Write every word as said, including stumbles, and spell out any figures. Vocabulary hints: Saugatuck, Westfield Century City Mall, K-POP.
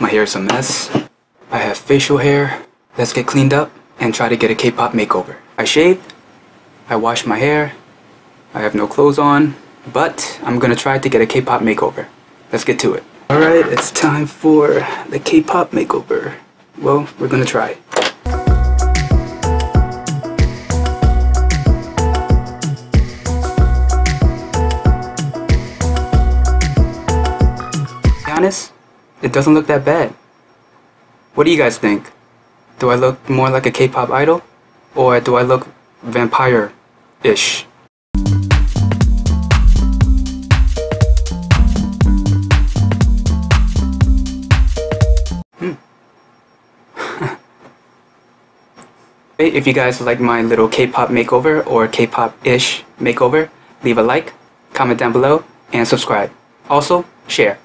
My hair is a mess. I have facial hair. Let's get cleaned up and try to get a K-pop makeover. I shaved. I washed my hair. I have no clothes on, but I'm gonna try to get a K-pop makeover. Let's get to it. Alright, it's time for the K-pop makeover. Well, we're gonna try it. To be honest, it doesn't look that bad. What do you guys think? Do I look more like a K-pop idol? Or do I look vampire-ish? Hmm. If you guys like my little K-pop makeover or K-pop-ish makeover, leave a like, comment down below, and subscribe. Also, share.